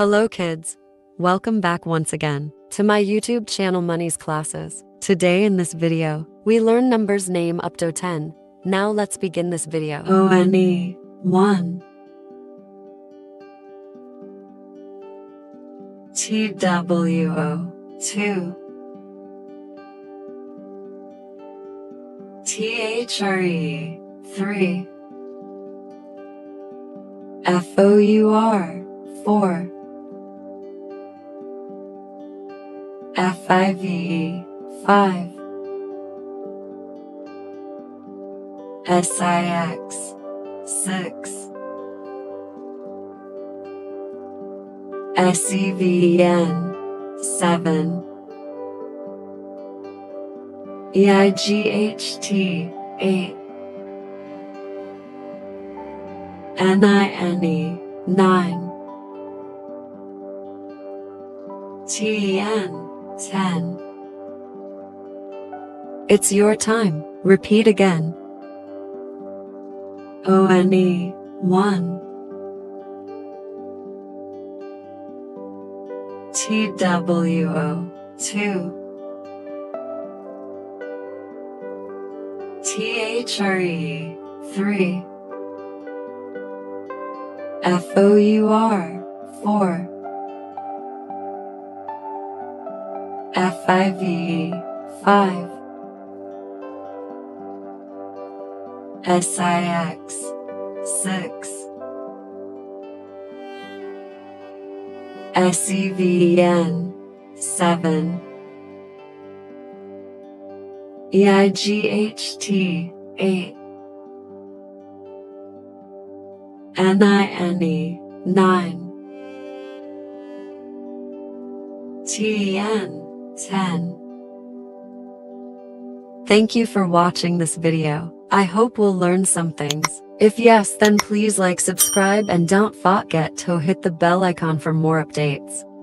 Hello kids, welcome back once again to my YouTube channel Money's Classes. Today in this video, we learn numbers name up to 10. Now let's begin this video. O-N-E, 1. T-W-O, 2. T-H-R-E, 3. F-O-U-R, 4. F-I-V-E, 5. S-I-X, 6. S-E-V-E-N, 7. E-I-G-H-T, 8. N-I-N-E, 9. T-E-N, 10. It's your time. Repeat again. O-N-E, 1. T-W-O, 2. T-H-R-E, 3. F-O-U-R, 4. F-I-V-E, 5. S-I-X, 6. S-E-V-E-N, 7. E-I-G-H-T, 8. N-I-N-E, 9. T-E-N, 10. Thank you for watching this video. I hope we'll learn some things. If yes, then please like, subscribe, and don't forget to hit the bell icon for more updates.